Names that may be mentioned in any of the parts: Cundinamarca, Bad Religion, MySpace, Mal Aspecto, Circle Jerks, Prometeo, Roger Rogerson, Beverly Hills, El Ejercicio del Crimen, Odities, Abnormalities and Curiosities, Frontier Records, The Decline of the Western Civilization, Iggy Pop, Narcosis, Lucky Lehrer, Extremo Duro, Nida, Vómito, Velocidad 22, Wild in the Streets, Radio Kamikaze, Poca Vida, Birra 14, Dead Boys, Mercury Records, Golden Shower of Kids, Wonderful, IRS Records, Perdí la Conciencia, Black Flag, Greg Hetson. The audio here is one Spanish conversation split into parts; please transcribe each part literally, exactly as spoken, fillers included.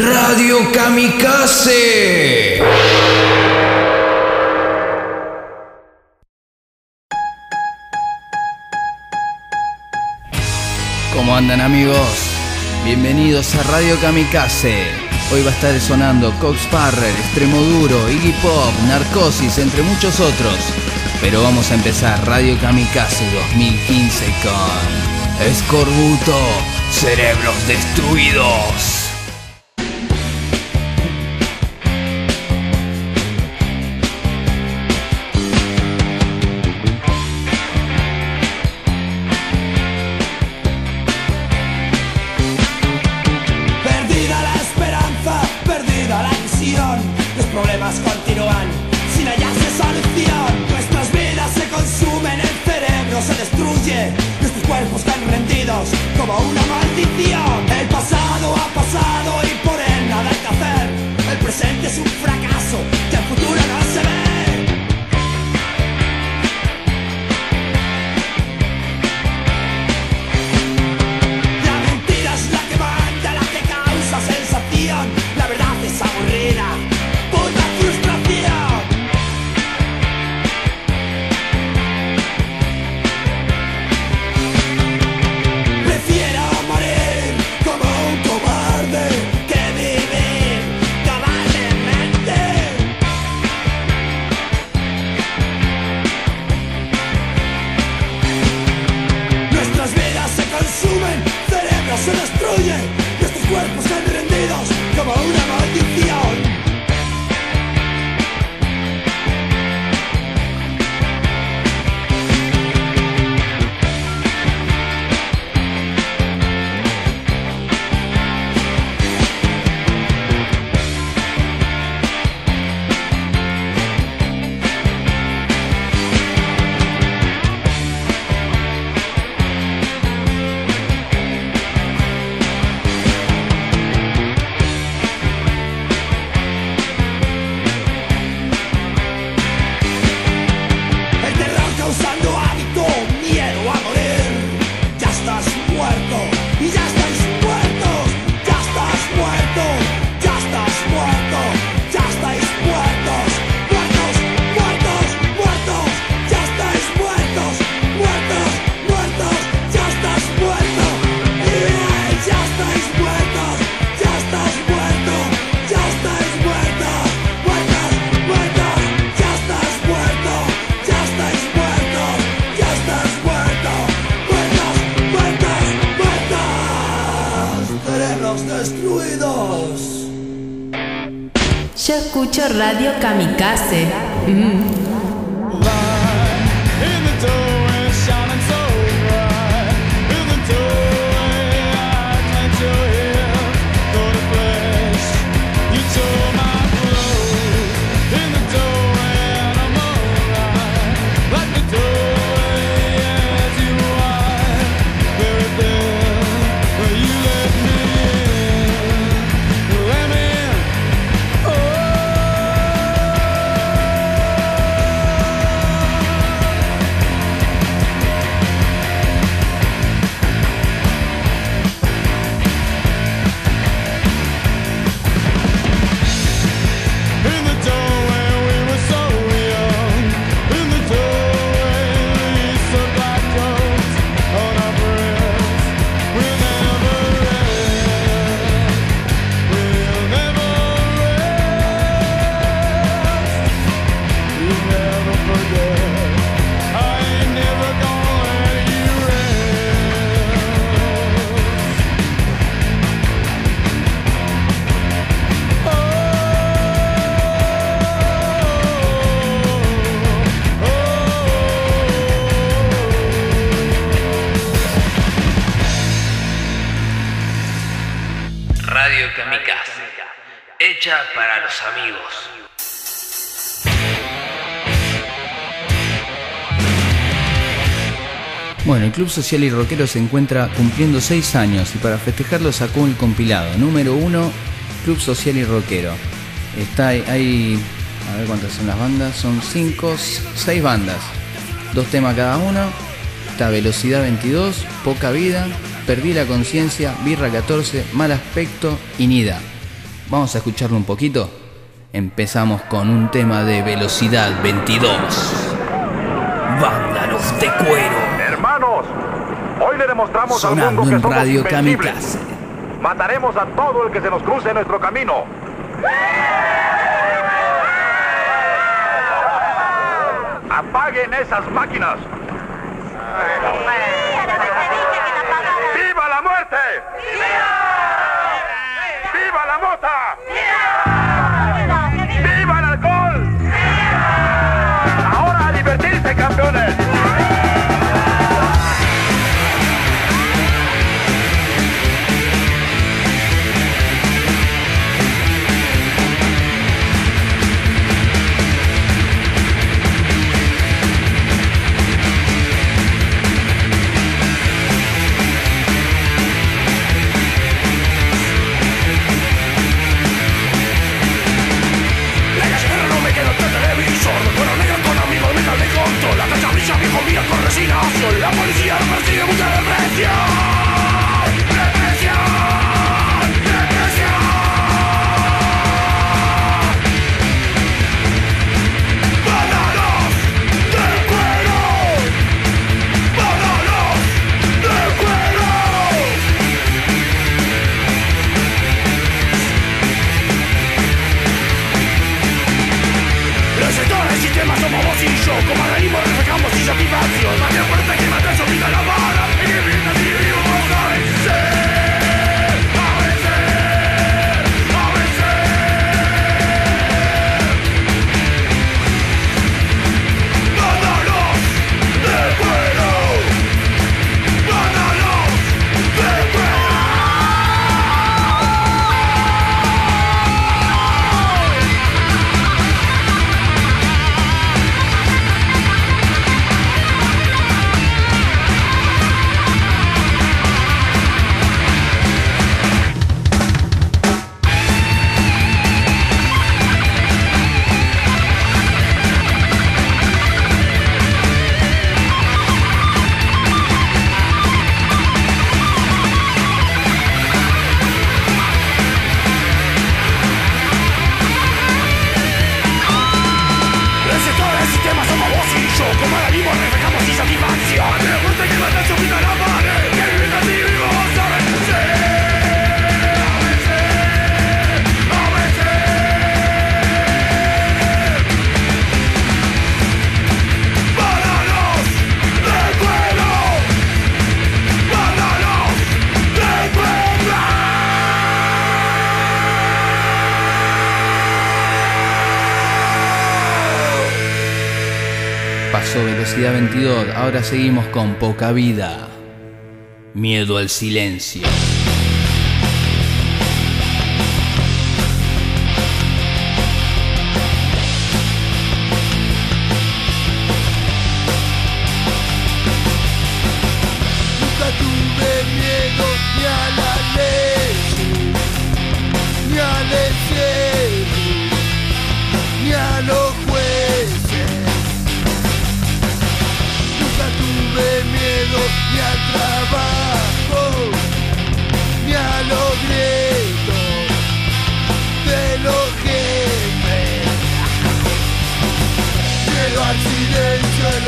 Radio Kamikaze. ¿Cómo andan, amigos? Bienvenidos a Radio Kamikaze. Hoy va a estar sonando Cock Sparrer, Extremo Duro, Iggy Pop, Narcosis, entre muchos otros. Pero vamos a empezar Radio Kamikaze dos mil quince con Eskorbuto, Cerebros Destruidos. Radio Kamikaze. Mm. Para los amigos. Bueno, el Club Social y Rockero se encuentra cumpliendo seis años y para festejarlo sacó el compilado número uno, Club Social y Rockero. Está ahí, a ver cuántas son las bandas, son cinco, seis bandas, dos temas cada uno. Está Velocidad veintidós, Poca Vida, Perdí la Conciencia, Birra catorce, Mal Aspecto y Nida. Vamos a escucharlo un poquito. Empezamos con un tema de Velocidad veintidós. Vándalos de cuero. Hermanos, hoy le demostramos al mundo que somos invencibles. Mataremos a todo el que se nos cruce en nuestro camino. ¡Apaguen esas máquinas! ¡Viva la muerte! ¡Viva! ¡Viva la mota! ¡Viva! ¡Viva el alcohol! ¡Viva! ¡Ahora a divertirse, campeones! La policía no persigue mucha depresión. Represión, represión. Bananos de cuero. Bananos de cuero. Los sectores y temas somos vos y yo. Como venimos reflejamos insatisfacción. Velocidad veintidós, ahora seguimos con Poca Vida. Miedo al silencio. Miedo al silencio es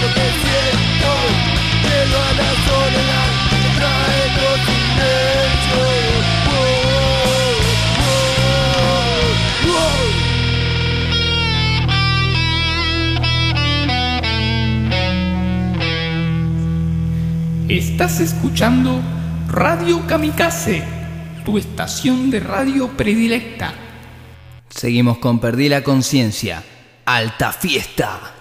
lo que siento, miedo a la soledad que Estás escuchando Radio Kamikaze, tu estación de radio predilecta. Seguimos con Perdí la Conciencia. ¡Alta fiesta!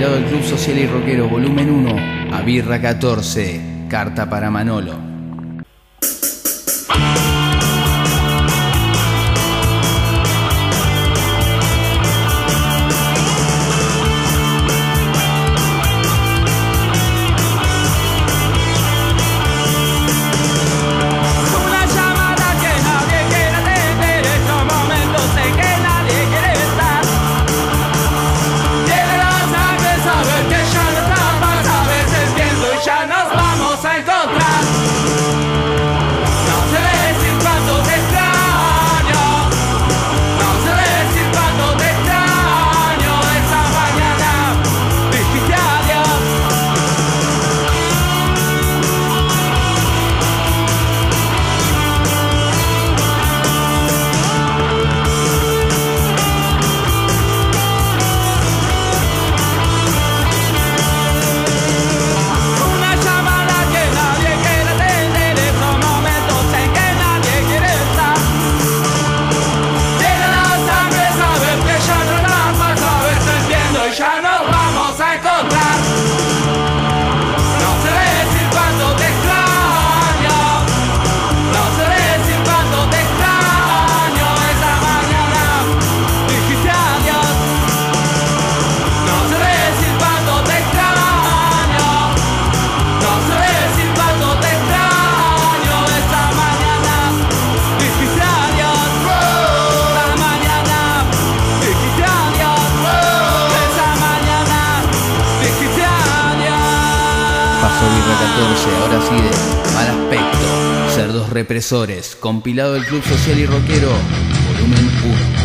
Del Club Social y Rockero, volumen uno, a Birra catorce, carta para Manolo. Ahora sí, de Mal Aspecto, Cerdos Represores, compilado del Club Social y Rockero, volumen uno.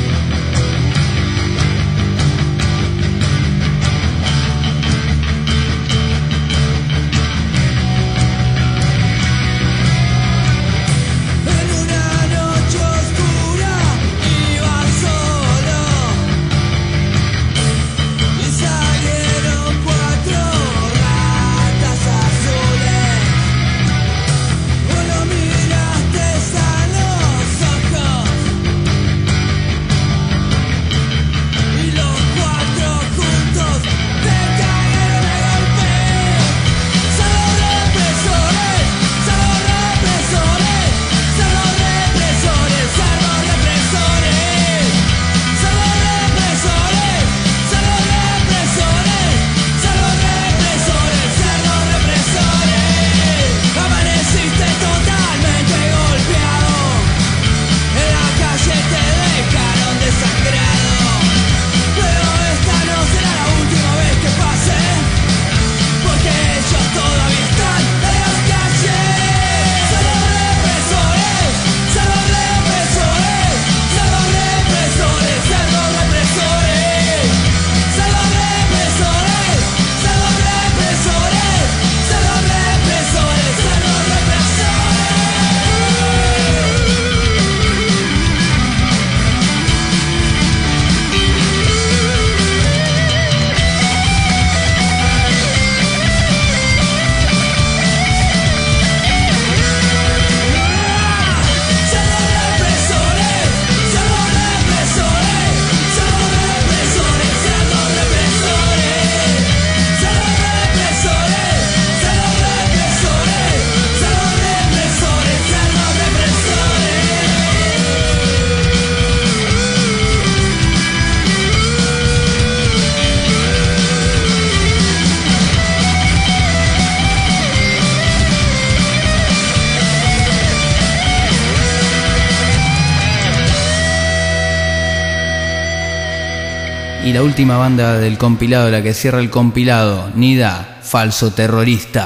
la última banda del compilado, la que cierra el compilado, Nida, Falso Terrorista.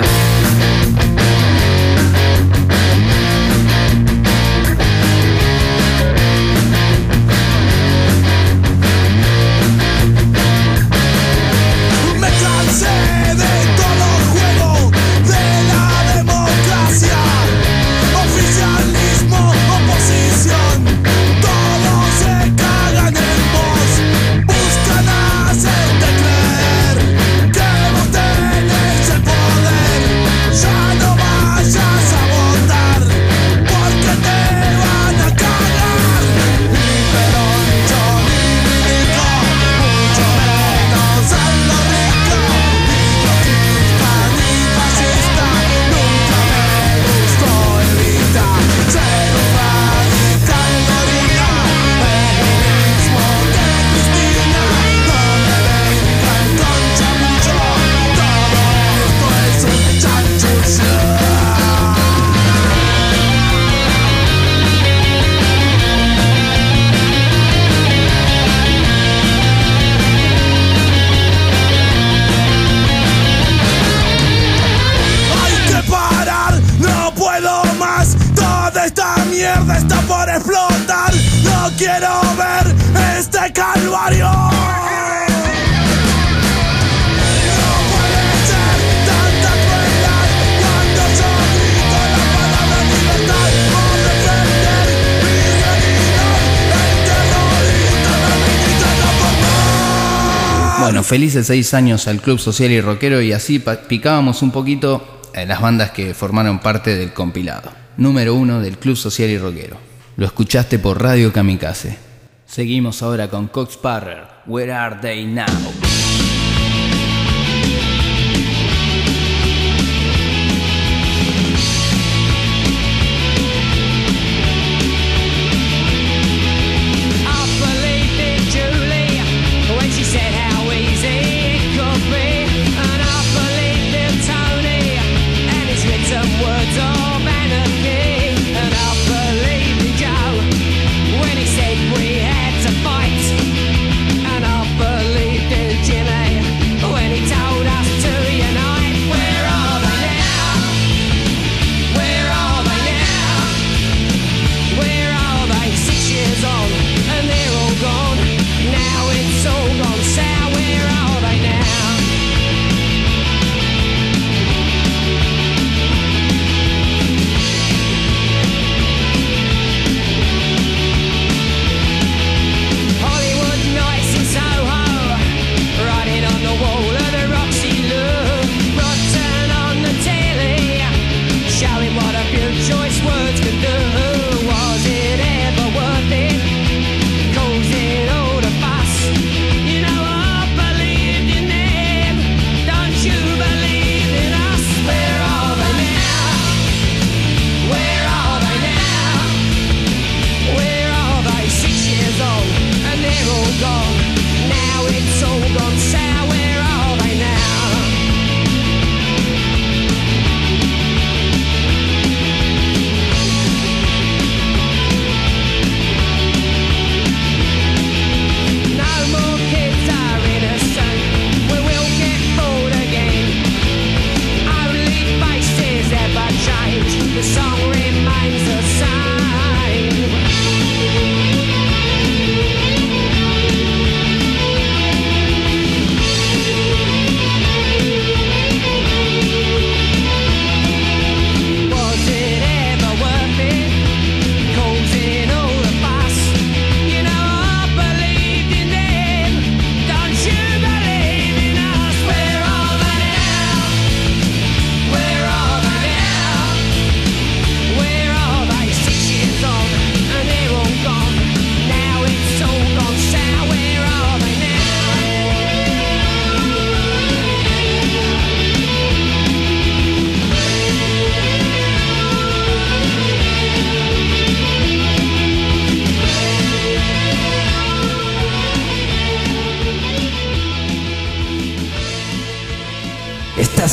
Felices seis años al Club Social y Rockero, y así picábamos un poquito las bandas que formaron parte del compilado. Número uno del Club Social y Rockero. Lo escuchaste por Radio Kamikaze. Seguimos ahora con Cock Sparrer, Where Are They Now?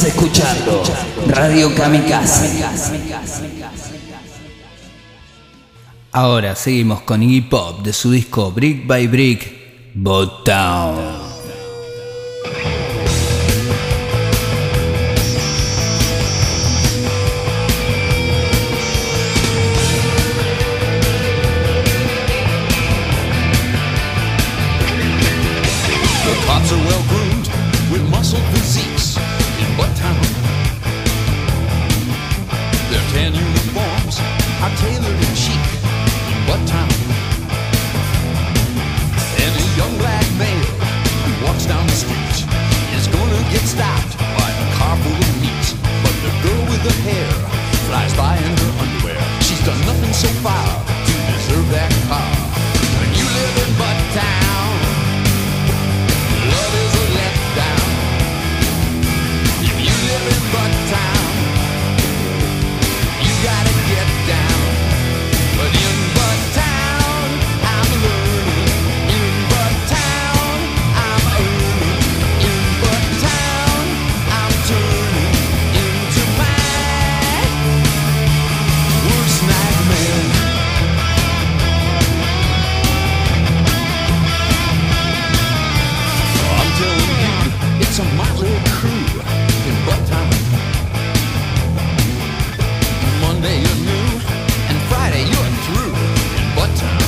Escuchando Radio Kamikaze. Ahora seguimos con Iggy Pop de su disco Brick by Brick, Bot Town. seats in what town? Their tan uniforms are tailored in cheek in what town? And a young black male who walks down the street is gonna get stopped by a car full of meat. But the girl with the hair flies by in her underwear. She's done nothing so far to deserve that car. When you live in butt town, love is a letdown. If you live in butt town, you gotta get down. But in butt town, I'm learning. In butt town, I'm earning. In butt town, I'm turning into my worst nightmare. I'm telling you, it's a motley crew in butt town. Monday you're new, and Friday you're through in butt town.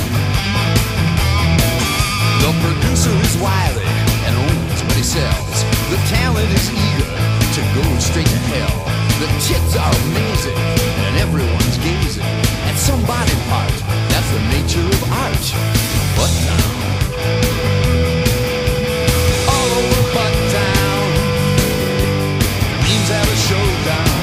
The producer is wily and owns what he sells. The talent is eager to go straight to hell. The tits are amazing, and everyone's gazing at some body part. That's the nature of art in butt town. All over butt town, memes have a showdown.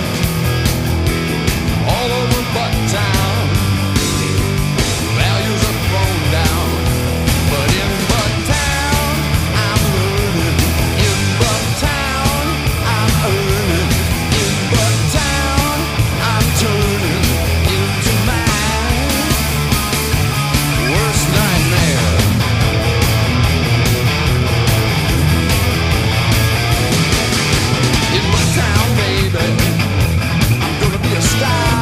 All over butt town, values are thrown down. But in butt town, I'm learning. In butt town, I'm earning. In butt town, I'm turning into my worst nightmare. In butt town, baby, I'm gonna be a star.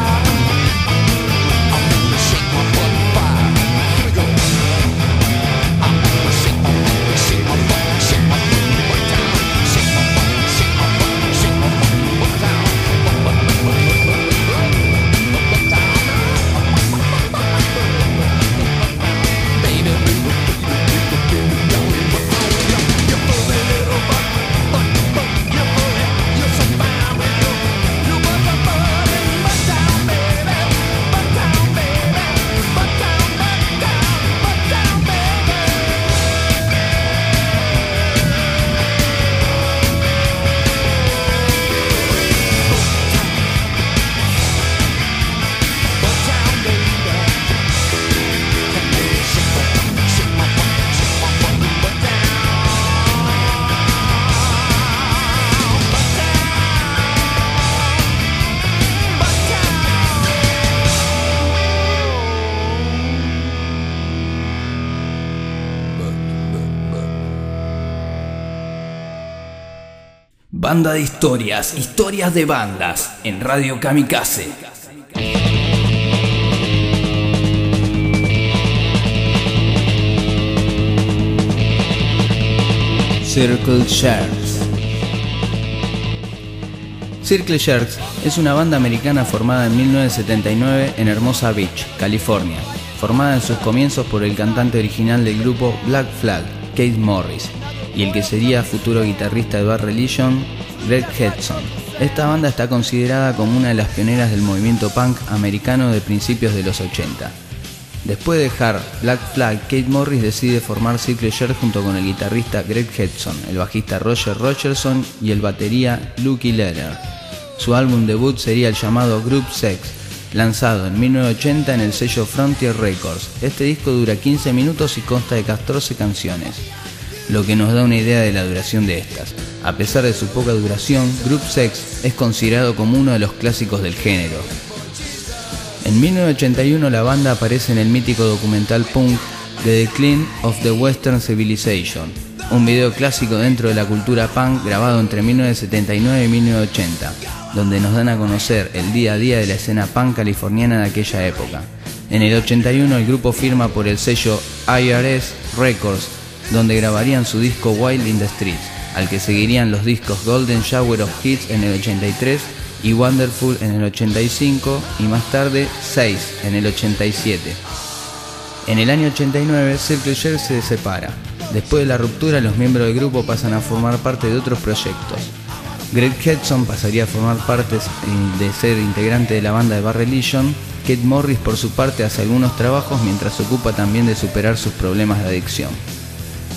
Banda de historias, historias de bandas en Radio Kamikaze. Circle Jerks. Circle Jerks es una banda americana formada en mil novecientos setenta y nueve en Hermosa Beach, California, formada en sus comienzos por el cantante original del grupo Black Flag, Keith Morris, y el que sería futuro guitarrista de Bad Religion, Greg Hetson. Esta banda está considerada como una de las pioneras del movimiento punk americano de principios de los ochenta. Después de dejar Black Flag, Keith Morris decide formar Circle Jerks junto con el guitarrista Greg Hetson, el bajista Roger Rogerson y el batería Lucky Lehrer. Su álbum debut sería el llamado Group Sex, lanzado en mil novecientos ochenta en el sello Frontier Records. Este disco dura quince minutos y consta de catorce canciones, lo que nos da una idea de la duración de estas. A pesar de su poca duración, Group Sex es considerado como uno de los clásicos del género. En mil novecientos ochenta y uno la banda aparece en el mítico documental punk The Decline of the Western Civilization, un video clásico dentro de la cultura punk grabado entre mil novecientos setenta y nueve y mil novecientos ochenta, donde nos dan a conocer el día a día de la escena punk californiana de aquella época. En el ochenta y uno el grupo firma por el sello I R S Records, donde grabarían su disco Wild in the Streets, al que seguirían los discos Golden Shower of Kids en el ochenta y tres y Wonderful en el ochenta y cinco y más tarde Seis en el ochenta y siete. En el año ochenta y nueve Circle Jerks se separa. Después de la ruptura los miembros del grupo pasan a formar parte de otros proyectos. Greg Hetson pasaría a formar parte de ser integrante de la banda de Bad Religion. Keith Morris, por su parte, hace algunos trabajos mientras se ocupa también de superar sus problemas de adicción.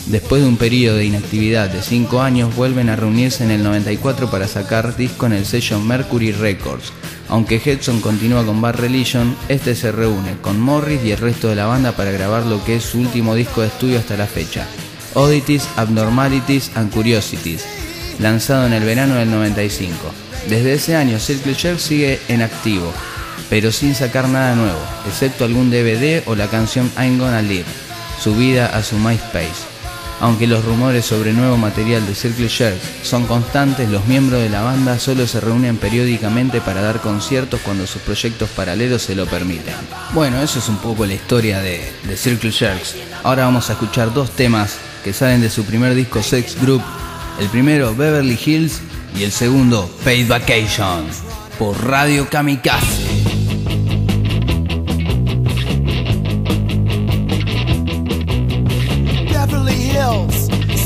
Después de un periodo de inactividad de cinco años, vuelven a reunirse en el noventa y cuatro para sacar disco en el sello Mercury Records. Aunque Hetson continúa con Bad Religion, este se reúne con Morris y el resto de la banda para grabar lo que es su último disco de estudio hasta la fecha, Odities, Abnormalities and Curiosities, lanzado en el verano del noventa y cinco. Desde ese año, Circle Jerks sigue en activo, pero sin sacar nada nuevo, excepto algún D V D o la canción I'm Gonna Live, subida a su MySpace. Aunque los rumores sobre nuevo material de Circle Jerks son constantes, los miembros de la banda solo se reúnen periódicamente para dar conciertos cuando sus proyectos paralelos se lo permitan. Bueno, eso es un poco la historia de, de Circle Jerks. Ahora vamos a escuchar dos temas que salen de su primer disco Sex Group. El primero, Beverly Hills, y el segundo, Paid Vacation, por Radio Kamikaze.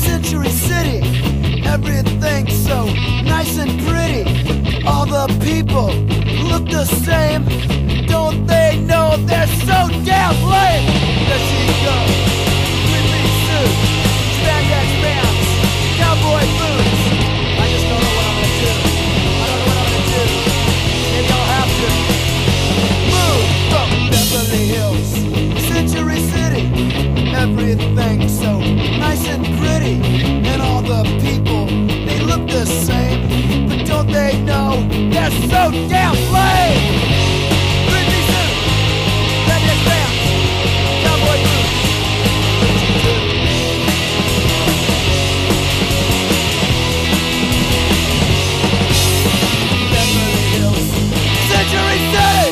Century City, everything so nice and pretty. All the people look the same. Don't they know they're so damn lame? There she goes, creepy suit, spandex pants, cowboy boots. I just don't know what I'm gonna do. I don't know what I'm gonna do. Maybe I'll have to move from Beverly Hills, Century City. Everything so nice and pretty, and all the people, they look the same, but don't they know they're so damn lame? Creepy suit, redneck pants, cowboy boots. Beverly Hills, Century City.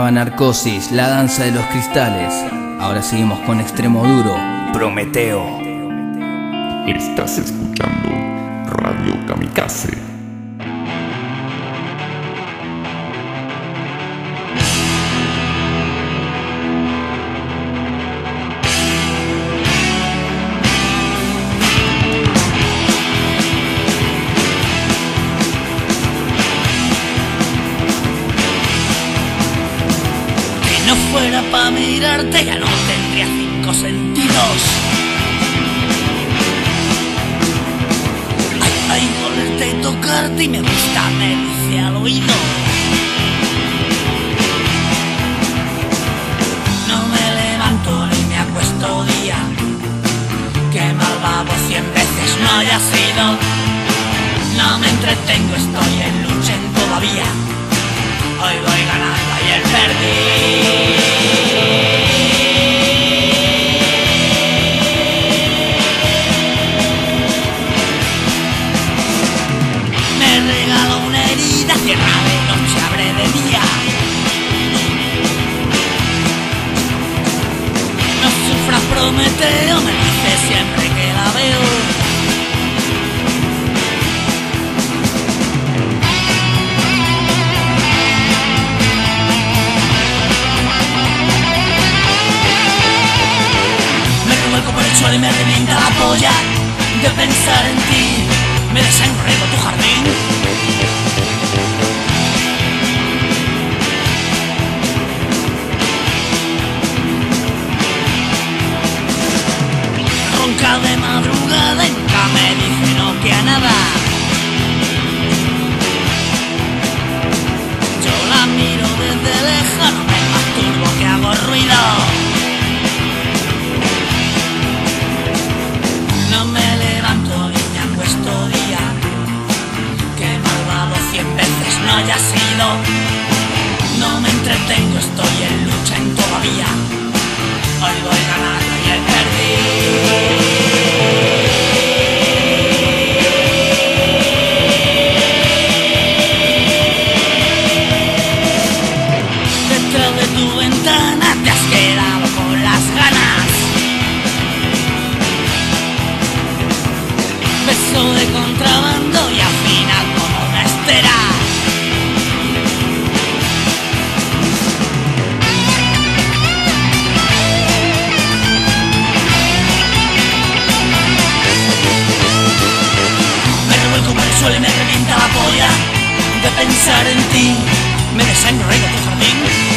sonaba Narcosis, la danza de los cristales. Ahora seguimos con Extremo Duro, Prometeo. Estás escuchando Radio Kamikaze. Mirarte ya no tendría cinco sentidos. Ay, ay, volverte y tocarte y me gusta, me dice al oído. No me levanto ni me acuesto día. Qué mal babo cien veces no haya sido. No me entretengo, estoy en lucha todavía. Hoy voy ganando, ayer perdí. Prometeo me dice siempre que la veo. Me revuelco por el suelo y me revienta la polla de pensar en ti. Me desenrego tu jardín. De madrugada y nunca me dije no que a nada. Yo la miro desde lejano, me masturbo que hago ruido. No me levanto ni me acuesto día. Qué malvado cien veces no haya sido. No me entretengo, estoy en lucha en todavía. Hoy voy ganando y el perdí. Pensar en ti, me desenraigo tu jardín.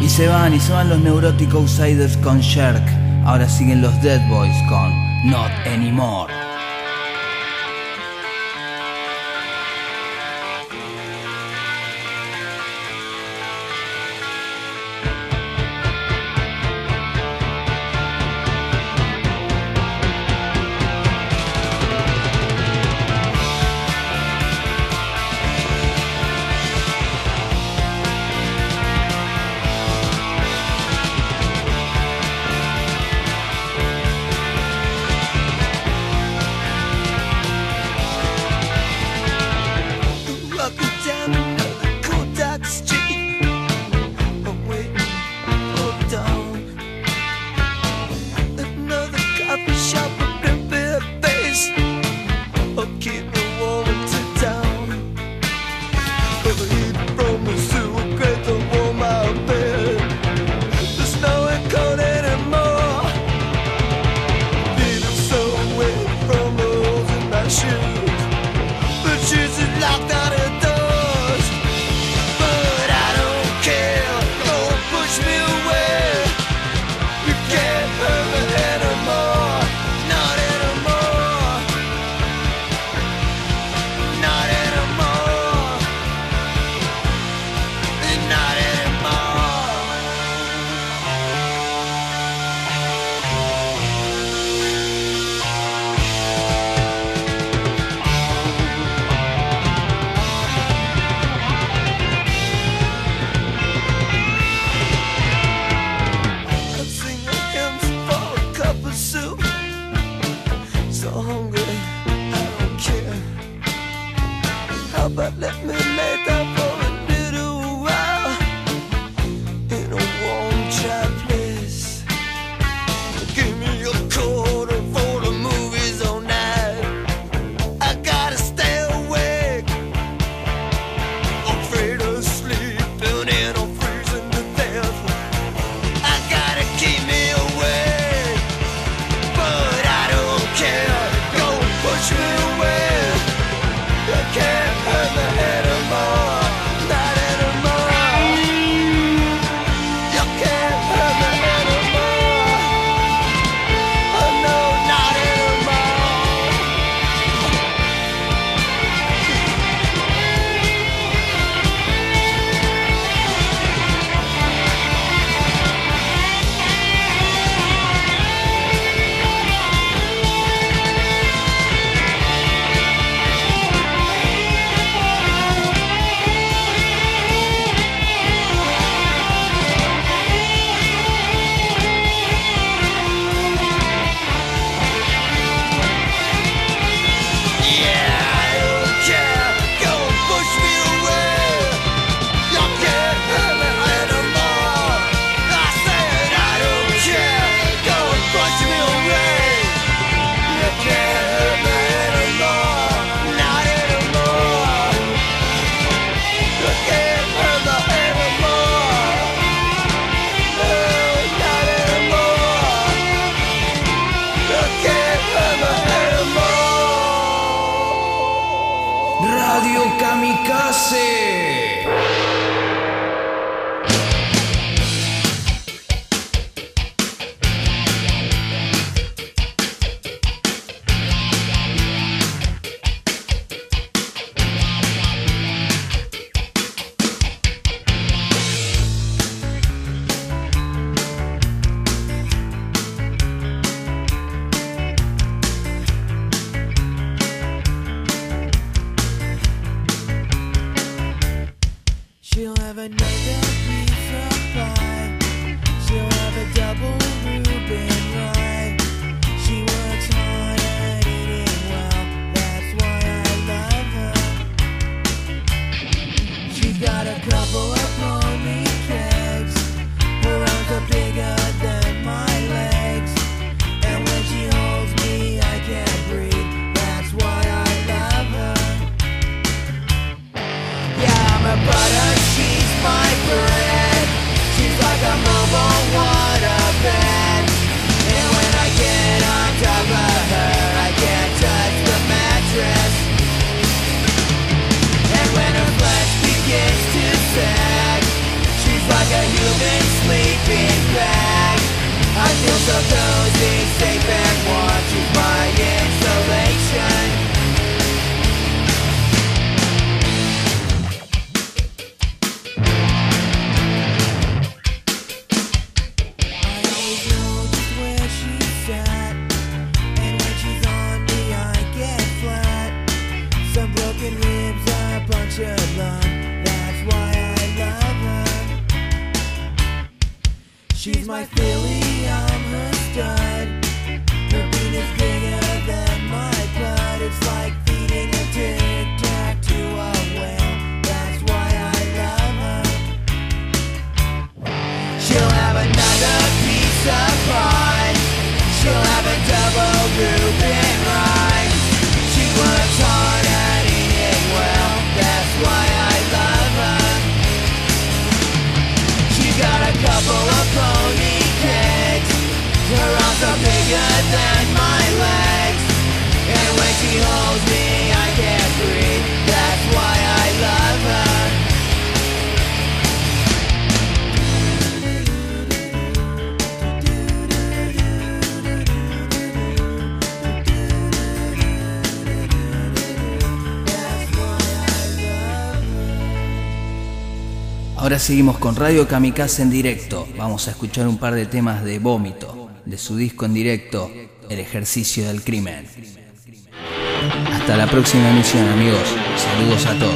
Y se van, y se van los Neurotic Outsiders con Jerk. Ahora siguen los Dead Boys con Not Anymore. She's my filly, I'm her stud. Her bean is bigger than my blood. It's like feeding a tic-tac to a whale. That's why I love her. She'll have another piece of pie. She'll have a double Reuben rye. She works hard at eating well. That's why I love her. She got a couple of pony kids. Her arms are bigger than my legs. And when she holds me, I can't breathe. That's why I love her. Ahora seguimos con Radio Kamikaze en directo. Vamos a escuchar un par de temas de Vómito, de su disco en directo, El Ejercicio del Crimen. Hasta la próxima emisión, amigos. Saludos a todos.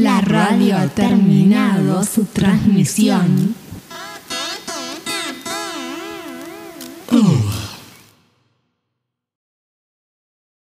La radio ha terminado su transmisión.